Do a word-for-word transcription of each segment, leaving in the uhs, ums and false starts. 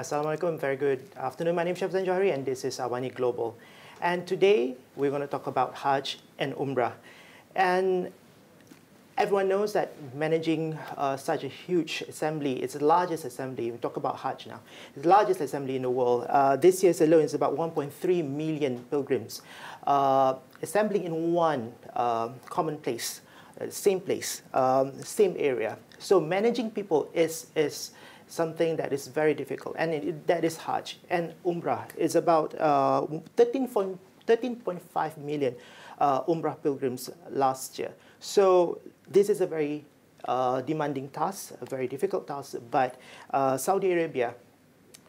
Assalamualaikum, very good afternoon. My name is Shefzan Johari and this is Awani Global. And today we're going to talk about Hajj and Umrah. And everyone knows that managing uh, such a huge assembly, it's the largest assembly, we talk about Hajj now, it's the largest assembly in the world. Uh, this year's alone is about one point three million pilgrims uh, assembling in one uh, common place, uh, same place, um, same area. So managing people is, is something that is very difficult, and it, that is Hajj. And Umrah is about uh, thirteen point five million uh, Umrah pilgrims last year. So this is a very uh, demanding task, a very difficult task, but uh, Saudi Arabia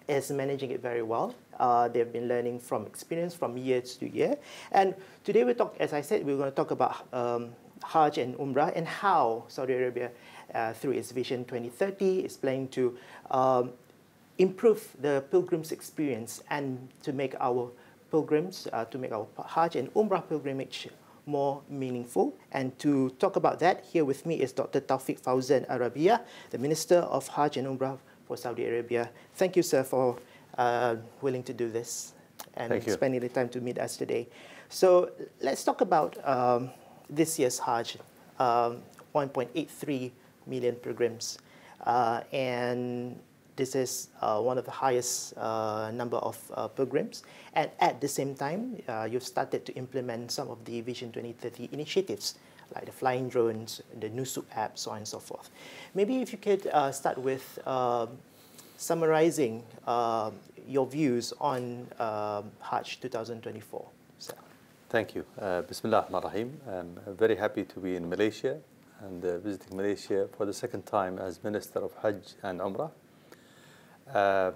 is managing it very well. Uh, they've been learning from experience from year to year. And today we talk, as I said, we're going to talk about um, Hajj and Umrah and how Saudi Arabia, uh, through its Vision twenty thirty, is planning to um, improve the pilgrims' experience and to make our pilgrims, uh, to make our Hajj and Umrah pilgrimage more meaningful. And to talk about that, here with me is Doctor Tawfiq Fawzan Al-Rabiah, the Minister of Hajj and Umrah for Saudi Arabia. Thank you, sir, for uh, willing to do this and Thank spending you. the time to meet us today. So let's talk about Um, this year's Hajj, um, one point eight three million pilgrims. Uh, and this is uh, one of the highest uh, number of uh, pilgrims. And at the same time, uh, you've started to implement some of the Vision twenty thirty initiatives, like the flying drones, the Nusuk app, so on and so forth. Maybe if you could uh, start with uh, summarizing uh, your views on uh, Hajj two thousand twenty-four. So. Thank you. Uh, Bismillah ar-Rahman ar-Rahim. I'm very happy to be in Malaysia and uh, visiting Malaysia for the second time as Minister of Hajj and Umrah. Uh,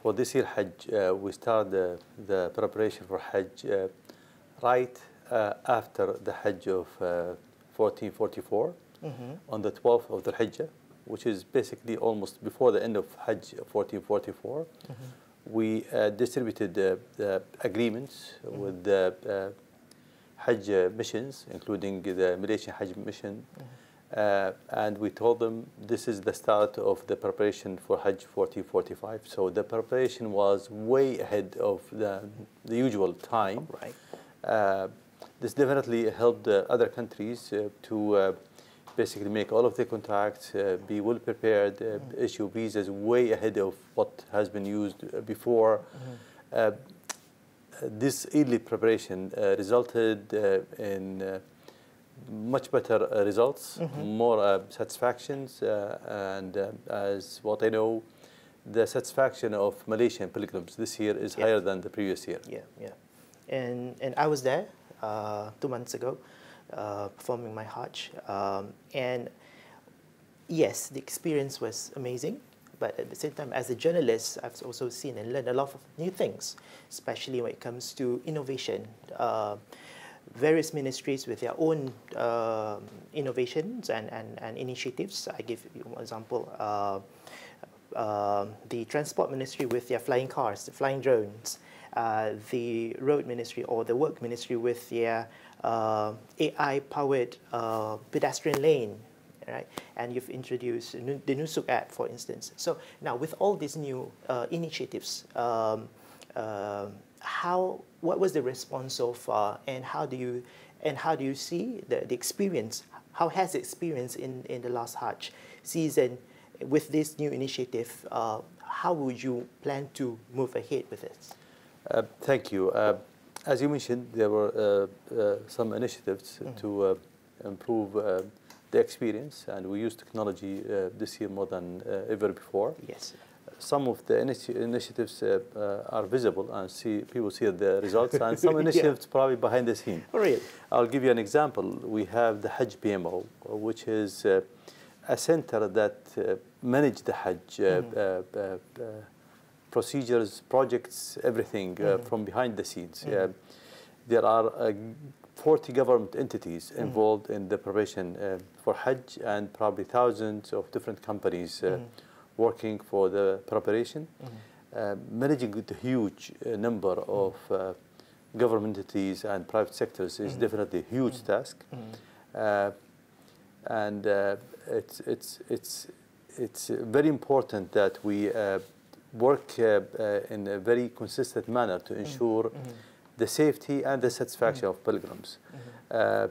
for this year Hajj, uh, we started uh, the preparation for Hajj uh, right uh, after the Hajj of uh, fourteen forty-four mm-hmm. on the twelfth of the Hijjah, which is basically almost before the end of Hajj of fourteen forty-four. Mm-hmm. We uh, distributed uh, the agreements mm-hmm. with the uh, Hajj missions, including the Malaysian Hajj mission. Mm-hmm. uh, and we told them this is the start of the preparation for Hajj fourteen forty-five. So the preparation was way ahead of the, the usual time. Right. Uh, this definitely helped uh, other countries uh, to uh, basically make all of the contracts, uh, be well prepared, uh, mm-hmm. issue visas way ahead of what has been used before. Mm-hmm. uh, this early preparation uh, resulted uh, in uh, much better uh, results, mm-hmm. more uh, satisfactions, uh, and uh, as what I know, the satisfaction of Malaysian pilgrims this year is yeah. higher than the previous year. Yeah, yeah. And, and I was there uh, two months ago. Uh, performing my Hajj, um, and yes, the experience was amazing, but at the same time, as a journalist, I've also seen and learned a lot of new things, especially when it comes to innovation. Uh, various ministries with their own uh, innovations and, and, and initiatives. I give you one example, uh, uh, the Transport Ministry with their flying cars, the flying drones, uh, the Road Ministry or the Work Ministry with their Uh, A I-powered uh, pedestrian lane, right? And you've introduced the Nusuk app, for instance. So now, with all these new uh, initiatives, um, uh, how what was the response so far, and how do you and how do you see the, the experience? How has experience in in the last Hajj season with this new initiative? Uh, how would you plan to move ahead with it? Uh, thank you. Uh As you mentioned, there were uh, uh, some initiatives mm-hmm. to uh, improve uh, the experience, and we used technology uh, this year more than uh, ever before. Yes. Some of the initi initiatives uh, uh, are visible, and see people see the results, and some initiatives yeah. probably behind the scene. Oh, really? I'll give you an example. We have the Hajj P M O, which is uh, a center that uh, manages the Hajj uh, mm-hmm. uh, uh, uh, procedures, projects, everything uh, mm-hmm. from behind the scenes. Mm-hmm. uh, there are uh, forty government entities mm-hmm. involved in the preparation uh, for Hajj, and probably thousands of different companies uh, mm-hmm. working for the preparation, mm-hmm. uh, managing the huge uh, number mm-hmm. of uh, government entities and private sectors is mm-hmm. definitely a huge mm-hmm. task, mm-hmm. uh, and uh, it's it's it's it's very important that we. Uh, work uh, uh, in a very consistent manner to ensure mm-hmm. the safety and the satisfaction mm-hmm. of pilgrims. Mm-hmm. uh,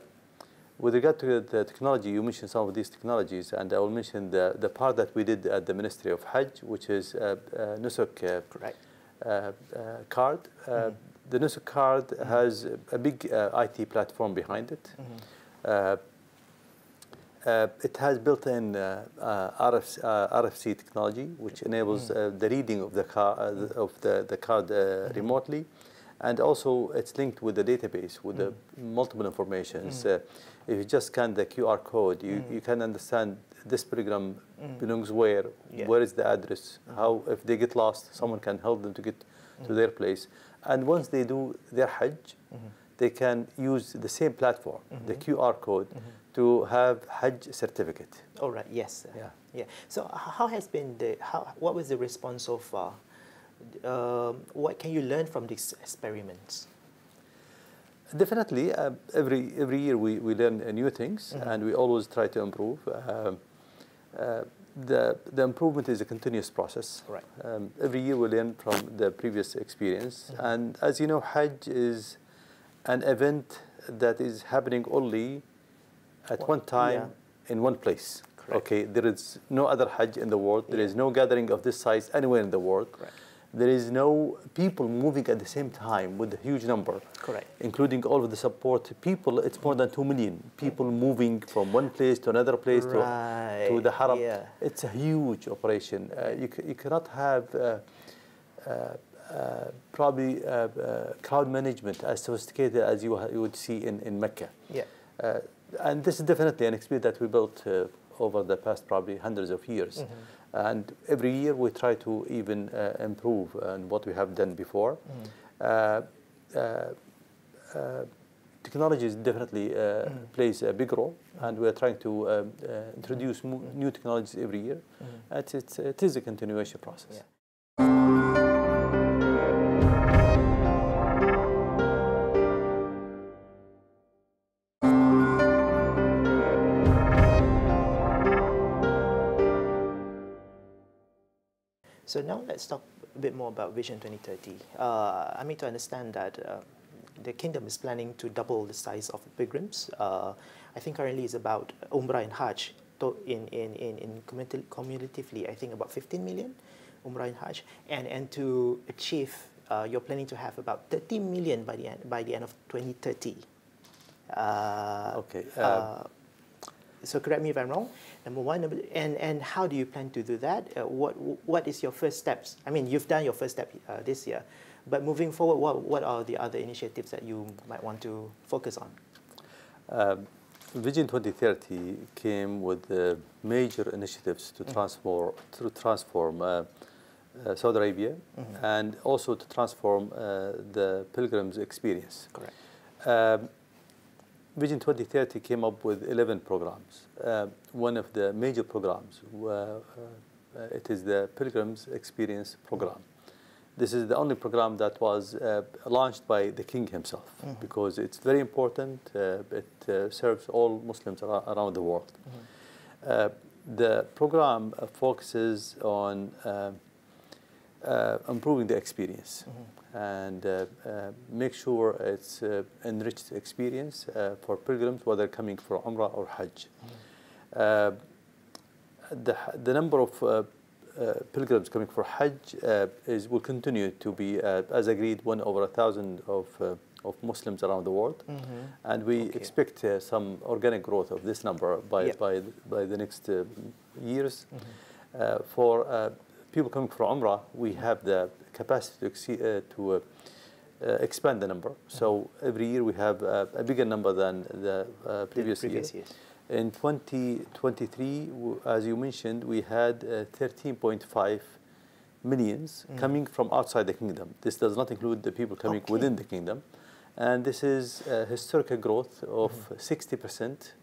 With regard to the technology, you mentioned some of these technologies, and I will mention the, the part that we did at the Ministry of Hajj, which is uh, uh, Nusuk uh, right. uh, uh, card. Uh, mm-hmm. The Nusuk card mm-hmm. has a big uh, I T platform behind it. Mm-hmm. uh, uh, it has built-in uh, uh, R F C, uh, R F C technology, which enables mm-hmm. uh, the reading of the, car, uh, the, of the, the card uh, mm-hmm. remotely. And also, it's linked with the database, with mm. the multiple informations. Mm. Uh, if you just scan the Q R code, you, mm. you can understand this program mm. belongs where, yeah. where is the address, mm. how, if they get lost, someone can help them to get mm. to their place. And once they do their Hajj, mm-hmm. they can use the same platform, mm-hmm. the Q R code, mm-hmm. to have Hajj certificate. All right, yes. Yeah. yeah. So how has been the, how, what was the response so far? Uh, what can you learn from these experiments? Definitely, uh, every every year we, we learn uh, new things, mm-hmm. and we always try to improve. Um, uh, the the improvement is a continuous process. Right. Um, every year we learn from the previous experience, mm-hmm. and as you know, Hajj is an event that is happening only at one, one time yeah. in one place. Okay, there is no other Hajj in the world. There yeah. is no gathering of this size anywhere in the world. Correct. There is no people moving at the same time with a huge number. Correct. Including all of the support people, it's more than two million people moving from one place to another place right. to, to the Haram. Yeah. It's a huge operation. Uh, you, you cannot have uh, uh, uh, probably uh, uh, crowd management as sophisticated as you, you would see in, in Mecca. Yeah. Uh, and this is definitely an experience that we built uh, over the past probably hundreds of years. Mm-hmm. And every year we try to even uh, improve on what we have done before. Mm-hmm. uh, uh, uh, technology definitely uh, mm-hmm. plays a big role, and we're trying to uh, uh, introduce mm-hmm. new technologies every year. Mm-hmm. It's, it's, it is a continuation process. Yeah. So now let's talk a bit more about Vision twenty thirty. Uh, I mean, to understand that uh, the kingdom is planning to double the size of the pilgrims. Uh, I think currently it's about Umrah and Hajj. In, in, in, in cumulatively, I think about fifteen million Umrah and Hajj. And, and to achieve, uh, you're planning to have about thirty million by the end, by the end of twenty thirty. Uh, okay. Um. Uh, So correct me if I'm wrong. Number one, number, and and how do you plan to do that? Uh, what what is your first steps? I mean, you've done your first step uh, this year, but moving forward, what what are the other initiatives that you might want to focus on? Uh, Vision twenty thirty came with uh, major initiatives to mm-hmm. transform to transform uh, uh, Saudi Arabia mm-hmm. and also to transform uh, the pilgrims' experience. Correct. Um, Vision twenty thirty came up with eleven programs. Uh, one of the major programs, uh, uh, it is the Pilgrims Experience Program. This is the only program that was uh, launched by the King himself mm-hmm. because it's very important. Uh, it uh, serves all Muslims ar around the world. Mm-hmm. uh, the program uh, focuses on uh, uh, improving the experience. Mm-hmm. and uh, uh, make sure it's uh, enriched experience uh, for pilgrims, whether coming for Umrah or Hajj. Mm. Uh, the, the number of uh, uh, pilgrims coming for Hajj uh, is, will continue to be, uh, as agreed, one over a thousand of, uh, of Muslims around the world. Mm-hmm. And we okay. expect uh, some organic growth of this number by, yeah. by, by the next uh, years. Mm-hmm. uh, for uh, people coming for Umrah, we have the capacity to, exceed, uh, to uh, uh, expand the number. So every year we have uh, a bigger number than the uh, previous, the previous year. Years. In twenty twenty-three, as you mentioned, we had uh, thirteen point five millions mm. coming from outside the kingdom. This does not include the people coming okay. within the kingdom. And this is uh, historical growth of sixty percent mm.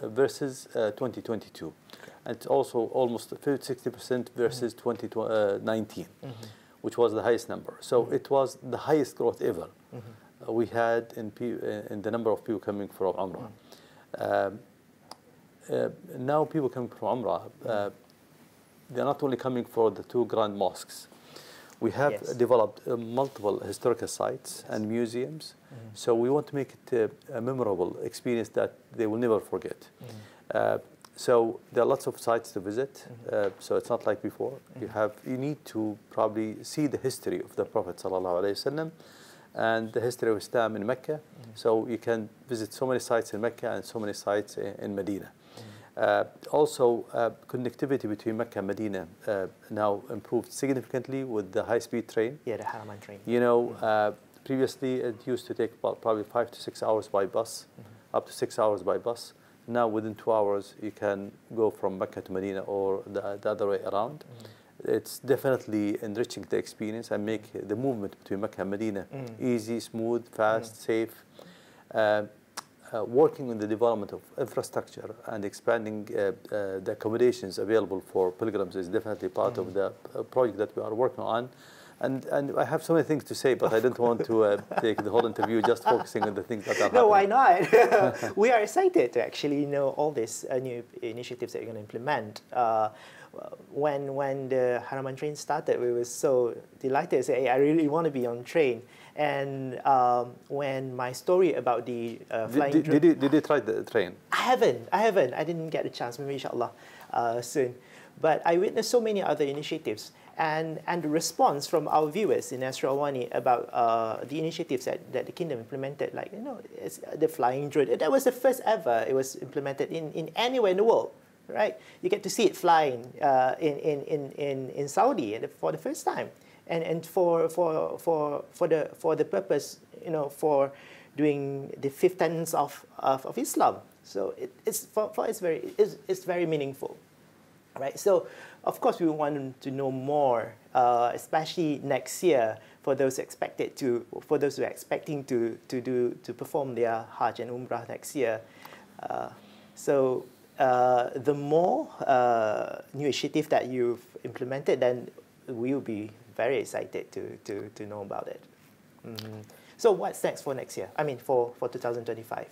uh, versus uh, twenty twenty-two. Okay. And it's also almost sixty percent versus mm. twenty nineteen. Uh, mm-hmm. which was the highest number. So mm-hmm. it was the highest growth ever mm-hmm. uh, we had in, P in the number of people coming from Umrah. Mm-hmm. uh, uh, now people coming from Umrah, uh, mm-hmm. they're not only coming for the two grand mosques. We have yes. developed uh, multiple historical sites yes. and museums. Mm-hmm. So we want to make it uh, a memorable experience that they will never forget. Mm-hmm. uh, so there are lots of sites to visit. Mm-hmm. uh, so it's not like before. Mm-hmm. You have, you need to probably see the history of the Prophet ﷺ and the history of Islam in Mecca. Mm-hmm. So you can visit so many sites in Mecca and so many sites in, in Medina. Uh, also, uh, connectivity between Mecca and Medina uh, now improved significantly with the high-speed train. Yeah, the Haramain train. You know, mm-hmm. uh, previously it used to take about probably five to six hours by bus, mm-hmm. up to six hours by bus. Now, within two hours, you can go from Mecca to Medina or the, the other way around. Mm-hmm. It's definitely enriching the experience and make the movement between Mecca and Medina mm-hmm. easy, smooth, fast, mm-hmm. safe. Uh, Uh, working on the development of infrastructure and expanding uh, uh, the accommodations available for pilgrims is definitely part mm-hmm. of the uh, project that we are working on. And, and I have so many things to say, but I don't want to uh, take the whole interview just focusing on the things that are no, happening. No, why not? We are excited to actually know all these uh, new initiatives that you're going to implement. Uh, when, when the Haramain train started, we were so delighted to say, hey, I really want to be on train. And um, when my story about the uh, flying did, did, did, you, did you try the train? I haven't. I haven't. I didn't get a chance. Maybe inshallah uh, soon. But I witnessed so many other initiatives. And, and the response from our viewers in Awani about uh, the initiatives that, that the kingdom implemented, like, you know, it's the flying drone. That was the first ever it was implemented in, in anywhere in the world, right? You get to see it flying uh, in, in, in, in Saudi for the first time. And and for for for for the for the purpose, you know, for doing the fifth tenets of, of of Islam. So it, it's for, for it's very it's, it's very meaningful, right? So of course we want to know more, uh, especially next year for those expected to for those who are expecting to to do to perform their Hajj and Umrah next year. Uh, so uh, the more uh, new initiative that you've implemented, then we will be very excited to, to, to know about it. Mm-hmm. So what's next for next year? I mean, for, for twenty twenty-five?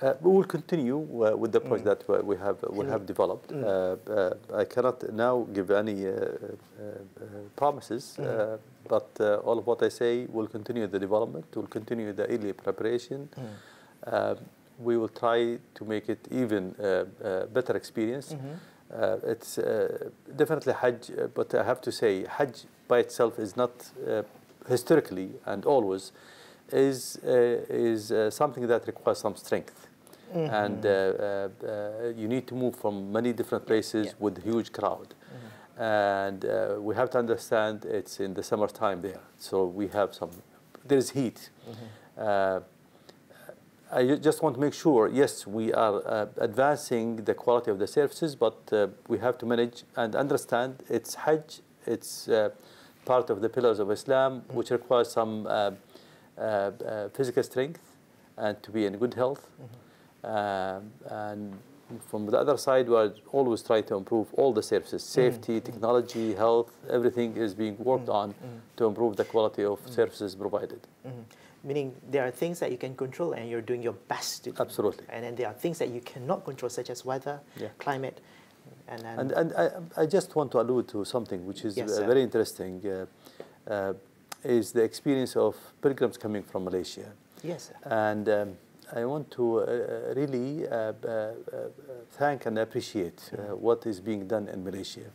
Uh, we will continue uh, with the project mm. that we have, we have developed. Mm. Uh, uh, I cannot now give any uh, uh, promises, mm. uh, but uh, all of what I say will continue the development, will continue the early preparation. Mm. Uh, we will try to make it even uh, uh, better experience. Mm-hmm. Uh, it's uh, definitely Hajj, uh, but I have to say Hajj by itself is not uh, historically and always is uh, is uh, something that requires some strength, mm-hmm. and uh, uh, uh, you need to move from many different places yeah. with huge crowd, mm-hmm. and uh, we have to understand it's in the summertime there, so we have some there is heat. Mm-hmm. uh, I just want to make sure, yes, we are uh, advancing the quality of the services, but uh, we have to manage and understand it's Hajj, it's uh, part of the pillars of Islam, mm-hmm. which requires some uh, uh, uh, physical strength and to be in good health. Mm-hmm. uh, and from the other side, we are always trying to improve all the services, safety, mm-hmm. technology, health, everything is being worked mm-hmm. on mm-hmm. to improve the quality of mm-hmm. services provided. Mm-hmm. Meaning there are things that you can control and you're doing your best to do. Absolutely. And then there are things that you cannot control, such as weather, yeah. climate. And then and, and I, I just want to allude to something which is yes, very interesting, uh, uh, is the experience of pilgrims coming from Malaysia. Yes, sir. And um, I want to uh, really uh, uh, thank and appreciate uh, what is being done in Malaysia.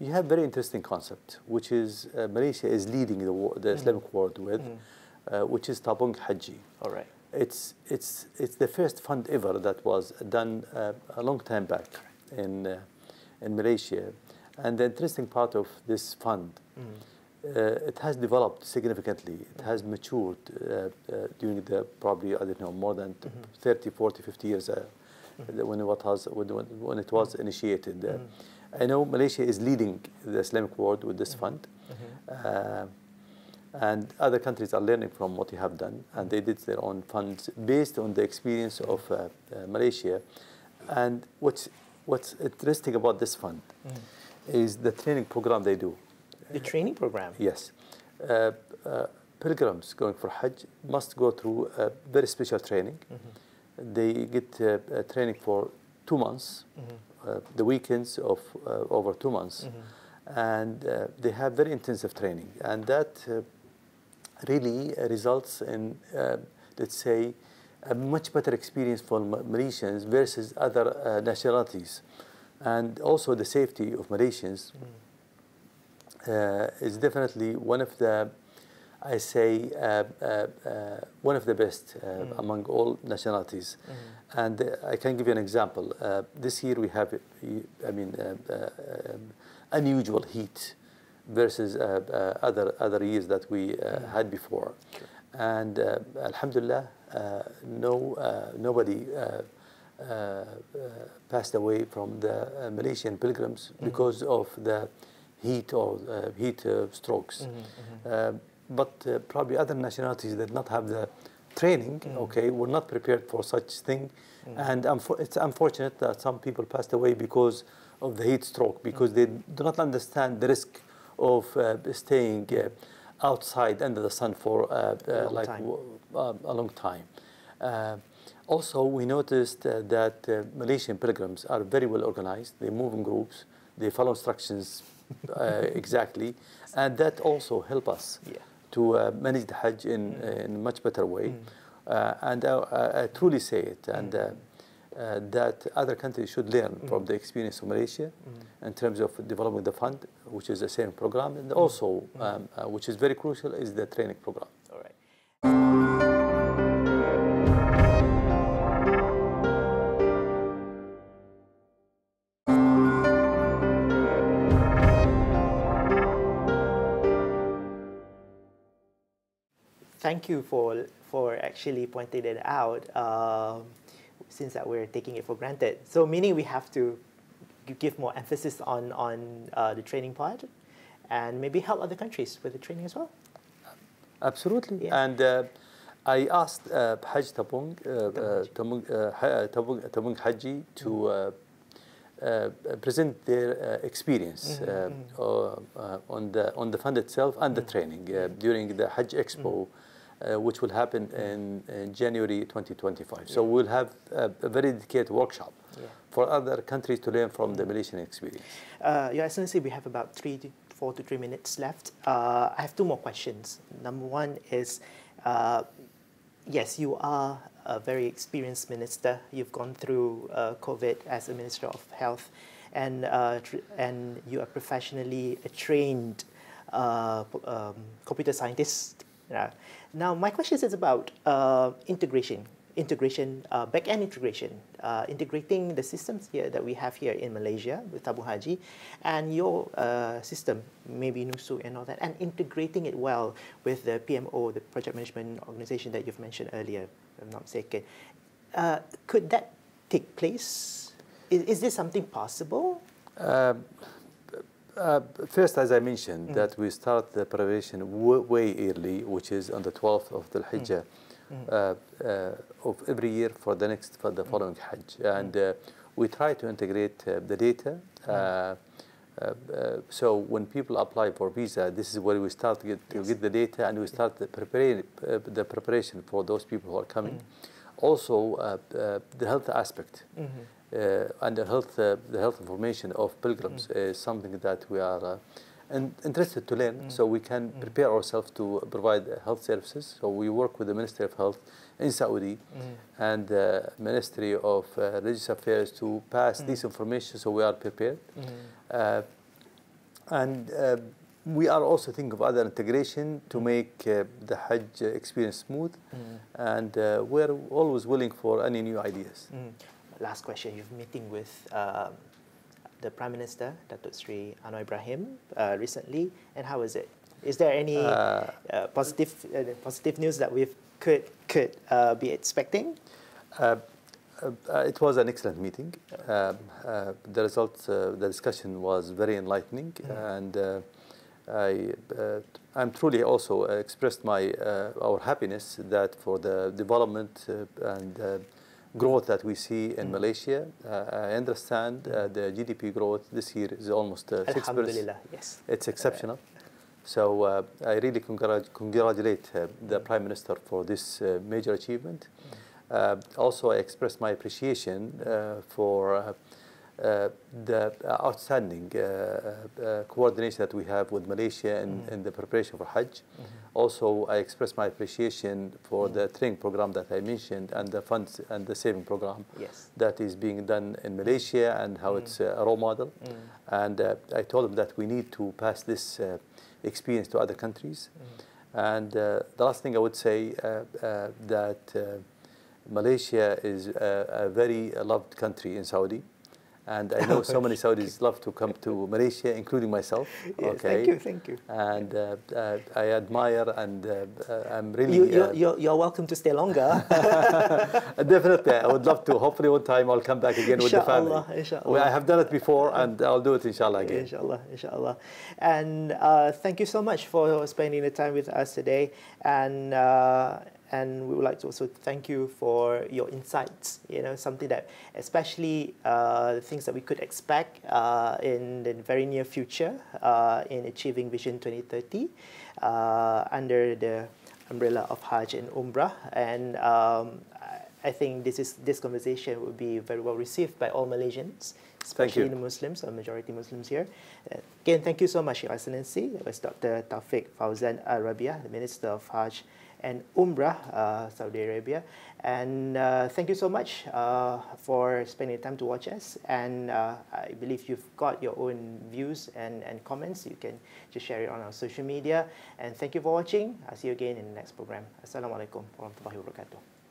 You have a very interesting concept, which is uh, Malaysia is leading the, the Islamic mm-hmm. world with. Mm-hmm. Uh, which is Tabung Haji. All right. It's it's it's the first fund ever that was done uh, a long time back in uh, in Malaysia, and the interesting part of this fund, mm. uh, it has developed significantly. It has matured uh, uh, during the probably I don't know more than mm-hmm. thirty, forty, fifty years uh, mm-hmm. when it was when, when it was initiated. Uh, mm-hmm. I know Malaysia is leading the Islamic world with this mm-hmm. fund. Mm-hmm. Uh, And other countries are learning from what we have done, and they did their own funds based on the experience of uh, uh, Malaysia. And what's, what's interesting about this fund mm. is the training program they do. The training program? Yes. Uh, uh, pilgrims going for Hajj must go through a very special training. Mm-hmm. They get uh, training for two months, mm-hmm. uh, the weekends of uh, over two months. Mm-hmm. and uh, they have very intensive training, and that uh, really results in, uh, let's say, a much better experience for Malaysians versus other uh, nationalities. And also the safety of Malaysians uh, is definitely one of the, I say, uh, uh, uh, one of the best uh, mm. among all nationalities. Mm. And uh, I can give you an example. Uh, this year we have, I mean, uh, uh, unusual heat versus uh, uh, other other years that we uh, mm. had before. Sure. And uh, alhamdulillah, uh, no, uh, nobody uh, uh, uh, passed away from the uh, Malaysian pilgrims mm-hmm. because of the heat or uh, heat uh, strokes. Mm-hmm. uh, but uh, probably other nationalities that not have the training, mm-hmm. okay, were not prepared for such thing. Mm-hmm. And um, it's unfortunate that some people passed away because of the heat stroke, because mm-hmm. they do not understand the risk of uh, staying uh, outside under the sun for uh, uh, like w uh, a long time. Uh, also, we noticed uh, that uh, Malaysian pilgrims are very well organized. They move in groups. They follow instructions uh, exactly, and that also help us yeah. to uh, manage the Hajj in, mm. uh, in a much better way. Mm. Uh, and I, I truly say it, and mm. uh, uh, that other countries should learn mm. from the experience of Malaysia. Mm. In terms of developing the fund, which is the same program, and also, mm-hmm. um, uh, which is very crucial, is the training program. All right. Thank you for for actually pointing it out. Uh, since that we're taking it for granted, so meaning we have to give more emphasis on, on uh, the training part, and maybe help other countries with the training as well. Absolutely. Yeah. And uh, I asked uh, Hajj Tabung, uh, Tabung, uh, Tabung, Tabung Haji to uh, uh, present their uh, experience mm-hmm. uh, uh, on, the, on the fund itself and mm-hmm. the training uh, during the Hajj Expo, mm-hmm. uh, which will happen in, in January twenty twenty-five. Yeah. So we'll have a, a very dedicated workshop. Yeah. For other countries to learn from the Malaysian experience. Uh, Your Excellency, we have about three to four to three minutes left. Uh, I have two more questions. Number one is, uh, yes, you are a very experienced minister. You've gone through uh, COVID as a Minister of Health, and uh, tr and you are professionally a trained uh, um, computer scientist. Uh, now, my question is about uh, integration. Integration, uh, back-end integration, uh, integrating the systems here that we have here in Malaysia with Tabung Haji, and your uh, system, maybe Nusuk and all that, and integrating it well with the P M O, the Project Management Organization that you've mentioned earlier, if I'm not mistaken. Uh, could that take place? Is, is this something possible? Uh, uh, first, as I mentioned, mm. that we start the preparation w way early, which is on the twelfth of the Hijjah. Mm. Uh, uh, of every year for the next for the following Hajj, and uh, we try to integrate uh, the data. Uh, uh, uh, so when people apply for visa, this is where we start to get, to yes. get the data, and we start the preparation uh, the preparation for those people who are coming. Mm-hmm. Also, uh, uh, the health aspect mm-hmm. uh, and the health uh, the health information of pilgrims mm-hmm. is something that we are. Uh, and interested to learn, mm. so we can mm. prepare ourselves to provide health services. So we work with the Ministry of Health in Saudi mm. and the uh, Ministry of uh, Religious Affairs to pass mm. this information so we are prepared. Mm. Uh, and uh, we are also thinking of other integration to make uh, the Hajj experience smooth, mm. and uh, we're always willing for any new ideas. Mm. Last question, you've meeting with uh, the Prime Minister, Dato Sri Anwar Ibrahim, uh, recently, and how is it? Is there any uh, uh, positive uh, positive news that we could could uh, be expecting? Uh, uh, it was an excellent meeting. Uh, uh, the results, uh, the discussion was very enlightening, mm. and uh, I uh, I'm truly also expressed my uh, our happiness that for the development uh, and. Uh, growth that we see in mm. Malaysia. Uh, I understand uh, the G D P growth this year is almost uh, six percent. Alhamdulillah, yes. It's exceptional. Uh, so uh, I really congrat congratulate uh, the Prime Minister for this uh, major achievement. Mm. Uh, also, I express my appreciation uh, for uh, uh, the outstanding uh, uh, coordination that we have with Malaysia in, mm-hmm. in the preparation for Hajj. Mm-hmm. Also, I express my appreciation for mm-hmm. the training program that I mentioned and the funds and the saving program yes. that is being done in Malaysia and how mm-hmm. it's a role model. Mm-hmm. And uh, I told them that we need to pass this uh, experience to other countries. Mm-hmm. And uh, the last thing I would say uh, uh, that uh, Malaysia is a, a very loved country in Saudi, and I know so many Saudis love to come to Malaysia, including myself. Yes, okay. Thank you, thank you. And uh, uh, I admire, and uh, I'm really... You, you're, uh, you're, you're welcome to stay longer. Definitely, I would love to. Hopefully one time I'll come back again with the family. Inshallah. Well, I have done it before, and I'll do it inshallah again. Inshallah, inshallah. And uh, thank you so much for spending the time with us today. And... Uh, And we would like to also thank you for your insights, you know, something that especially uh, the things that we could expect uh, in the very near future uh, in achieving Vision twenty thirty uh, under the umbrella of Hajj and Umrah. And um, I think this, is, this conversation will be very well received by all Malaysians, especially the Muslims, or majority Muslims here. Uh, again, thank you so much, Your Excellency. That was Doctor Tawfiq Fawzan Al-Rabiah, the Minister of Hajj and Umrah, uh, Saudi Arabia. And uh, thank you so much uh, for spending time to watch us. And uh, I believe you've got your own views and, and comments. You can just share it on our social media. And thank you for watching. I'll see you again in the next program. Assalamualaikum warahmatullahi wabarakatuh.